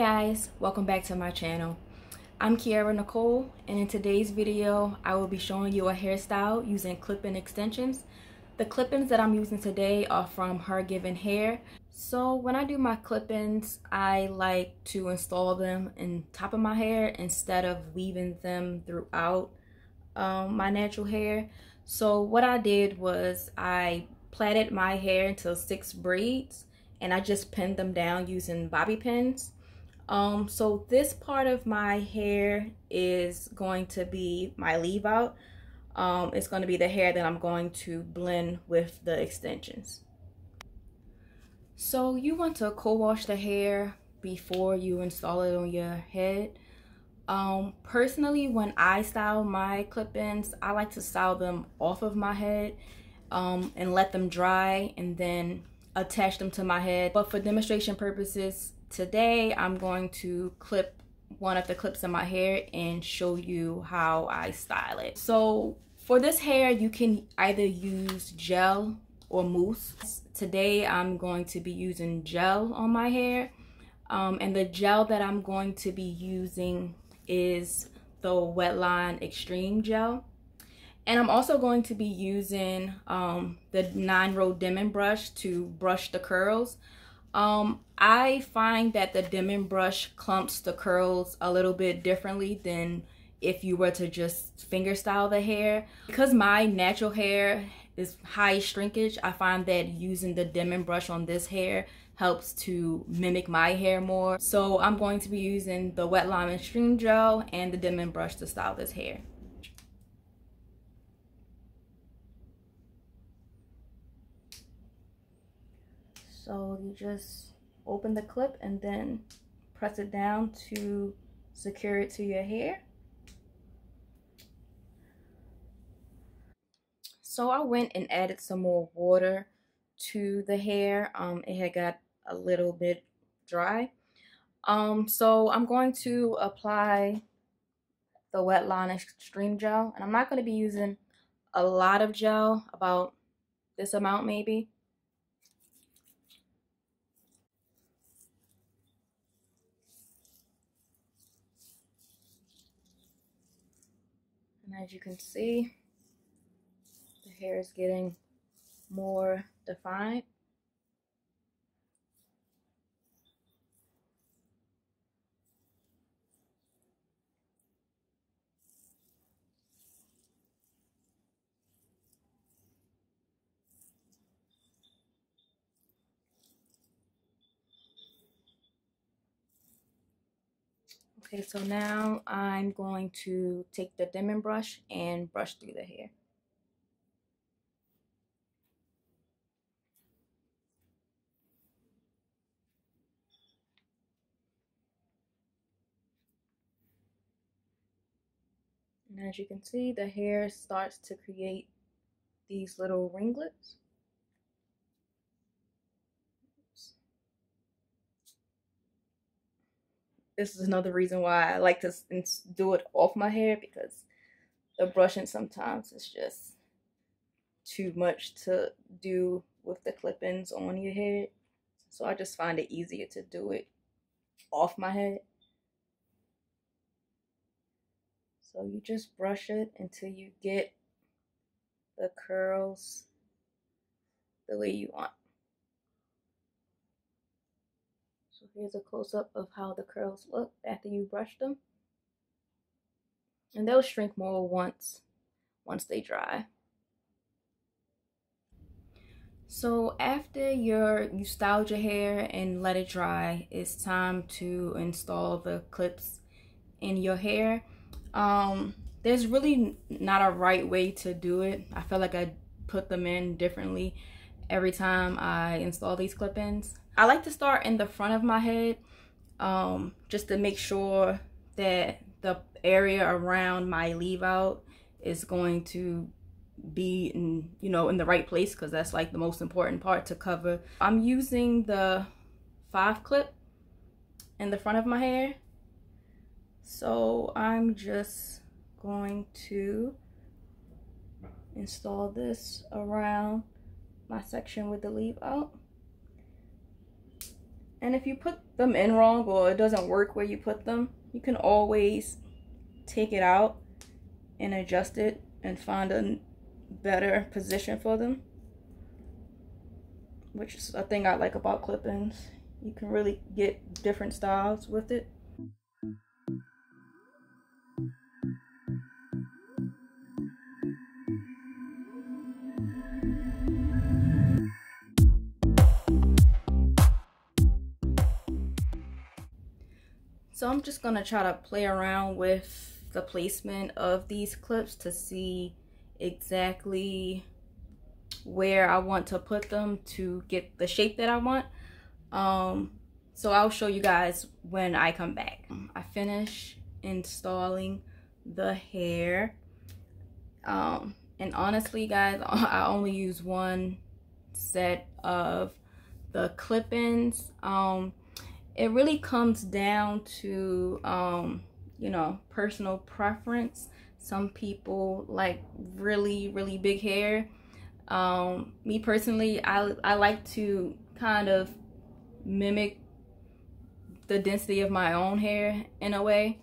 guys, welcome back to my channel. I'm Kiara Nicole, and in today's video I will be showing you a hairstyle using clip-in extensions. The clip-ins that I'm using today are from Her Given Hair. So when I do my clip-ins, I like to install them in top of my hair instead of weaving them throughout my natural hair. So what I did was I plaited my hair into 6 braids and I just pinned them down using bobby pins. So this part of my hair is going to be my leave out. It's going to be the hair that I'm going to blend with the extensions. So you want to co-wash the hair before you install it on your head. Personally, when I style my clip-ins, I like to style them off of my head and let them dry and then attach them to my head. But for demonstration purposes today, I'm going to clip one of the clips in my hair and show you how I style it. So for this hair, you can either use gel or mousse. Today I'm going to be using gel on my hair, and the gel that I'm going to be using is the Wetline Extreme Gel. And I'm also going to be using the 9-Row Diamond Brush to brush the curls. I find that the Denman brush clumps the curls a little bit differently than if you were to just finger style the hair. Because my natural hair is high shrinkage, I find that using the Denman brush on this hair helps to mimic my hair more. So I'm going to be using the Wetline Extreme Gel and the Denman brush to style this hair. So you just open the clip and then press it down to secure it to your hair. So I went and added some more water to the hair. It had got a little bit dry. So I'm going to apply the Wetline Extreme Gel. And I'm not going to be using a lot of gel, about this amount maybe. And as you can see, the hair is getting more defined. Okay, so now I'm going to take the Denman brush and brush through the hair. And as you can see, the hair starts to create these little ringlets. This is another reason why I like to do it off my hair, because the brushing sometimes is just too much to do with the clip-ins on your head. So I just find it easier to do it off my head. So you just brush it until you get the curls the way you want. Here's a close-up of how the curls look after you brush them. And they'll shrink more once they dry. So after you styled your hair and let it dry, it's time to install the clips in your hair. There's really not a right way to do it. I feel like I put them in differently every time I install these clip-ins. I like to start in the front of my head just to make sure that the area around my leave out is going to be in, you know, in the right place, because that's like the most important part to cover. I'm using the 5 clip in the front of my hair. So I'm just going to install this around my section with the leave out. And if you put them in wrong or it doesn't work where you put them, you can always take it out and adjust it and find a better position for them, which is a thing I like about clip-ins. You can really get different styles with it. So I'm just gonna try to play around with the placement of these clips to see exactly where I want to put them to get the shape that I want. So I'll show you guys when I come back. I finish installing the hair. And honestly, guys, I only use one set of the clip-ins. It really comes down to, you know, personal preference. Some people like really big hair. Me personally, I like to kind of mimic the density of my own hair in a way.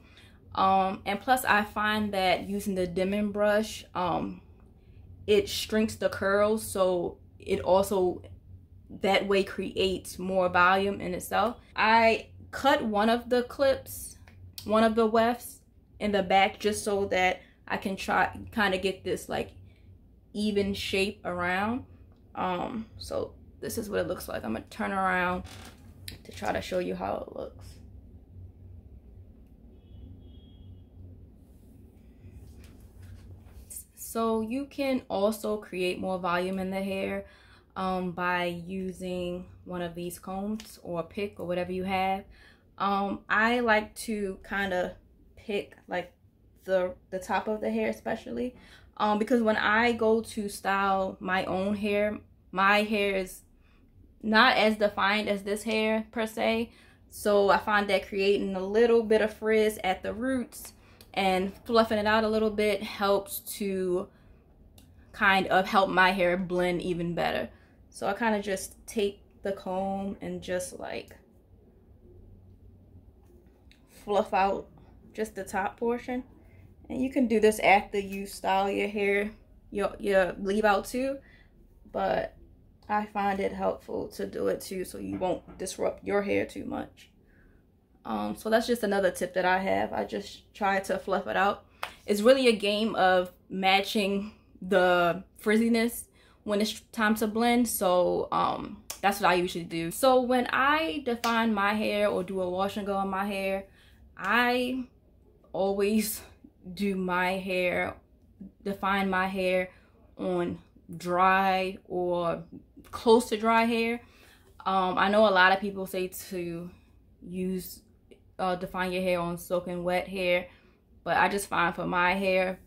And plus I find that using the Denman brush, it shrinks the curls, so it also that way creates more volume in itself. I cut one of the clips, one of the wefts in the back, just so that I can try kind of get this like even shape around. So this is what it looks like. I'm gonna turn around to try to show you how it looks. So you can also create more volume in the hair by using one of these combs or a pick or whatever you have. I like to kind of pick like the top of the hair, especially because when I go to style my own hair, my hair is not as defined as this hair per se. So I find that creating a little bit of frizz at the roots and fluffing it out a little bit helps to kind of help my hair blend even better. So I kind of just take the comb and just like fluff out just the top portion. And you can do this after you style your hair, your leave out too. But I find it helpful to do it too so you won't disrupt your hair too much. So that's just another tip that I have. I just try to fluff it out. It's really a game of matching the frizziness when it's time to blend, so that's what I usually do. So when I define my hair or do a wash and go on my hair, I always do my hair, define my hair on dry or close to dry hair. I know a lot of people say to use define your hair on soaking wet hair, but I just find for my hair,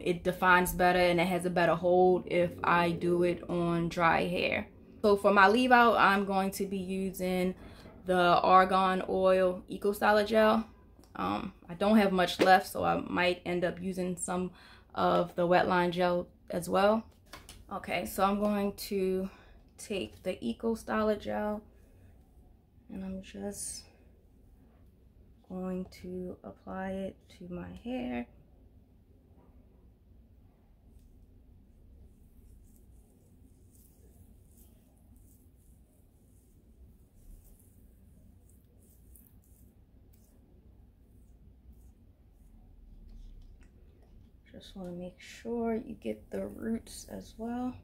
it defines better and it has a better hold if I do it on dry hair. So for my leave out, I'm going to be using the Argan Oil Eco Styler Gel. I don't have much left, so I might end up using some of the Wetline Gel as well. Okay, so I'm going to take the Eco Styler Gel and I'm just going to apply it to my hair. Just want to make sure you get the roots as well.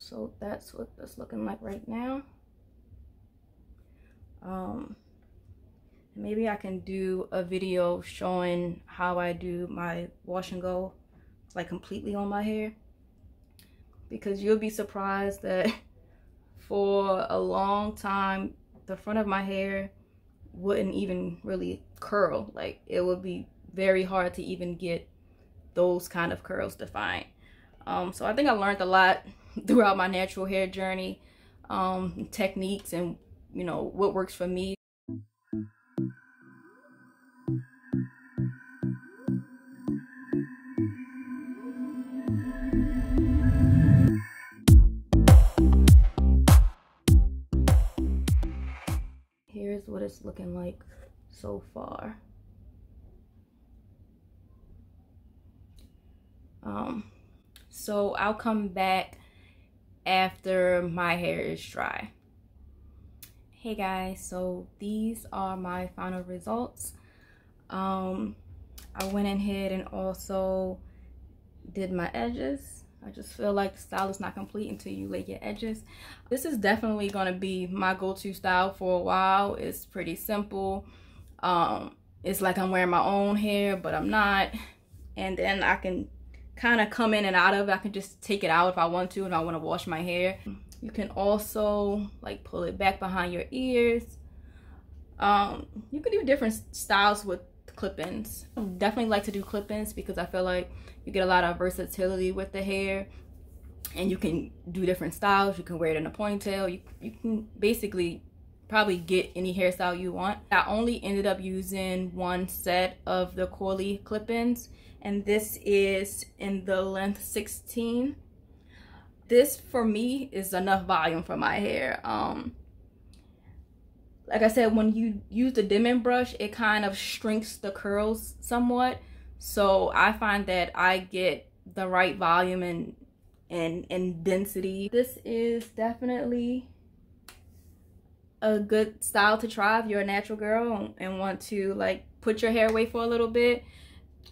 So that's what that's looking like right now. Maybe I can do a video showing how I do my wash and go, like completely on my hair, because you'll be surprised that for a long time, the front of my hair wouldn't even really curl. Like, it would be very hard to even get those kind of curls defined. So I think I learned a lot throughout my natural hair journey, techniques and, you know, what works for me. Here's what it's looking like so far. So I'll come back after my hair is dry. Hey guys, so these are my final results. I went ahead and also did my edges. I just feel like the style is not complete until you lay your edges. This is definitely going to be my go-to style for a while. It's pretty simple. It's like I'm wearing my own hair, but I'm not. And then I can kind of come in and out of it. I can just take it out if I want to and I want to wash my hair. You can also like pull it back behind your ears. You can do different styles with clip-ins. I definitely like to do clip-ins because I feel like you get a lot of versatility with the hair and you can do different styles. You can wear it in a ponytail. You can basically probably get any hairstyle you want. I only ended up using one set of the Corley clip-ins, and this is in the length 16. This for me is enough volume for my hair. Like I said, when you use the Denman brush, it kind of shrinks the curls somewhat. So I find that I get the right volume and density. This is definitely a good style to try if you're a natural girl and want to like put your hair away for a little bit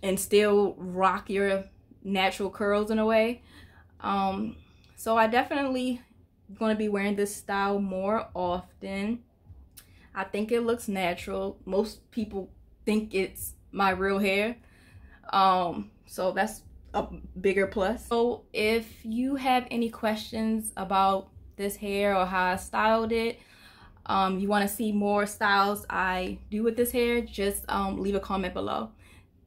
and still rock your natural curls in a way. So I definitely gonna be wearing this style more often. I think it looks natural. Most people think it's my real hair. So that's a bigger plus. So if you have any questions about this hair or how I styled it, you want to see more styles I do with this hair, just leave a comment below.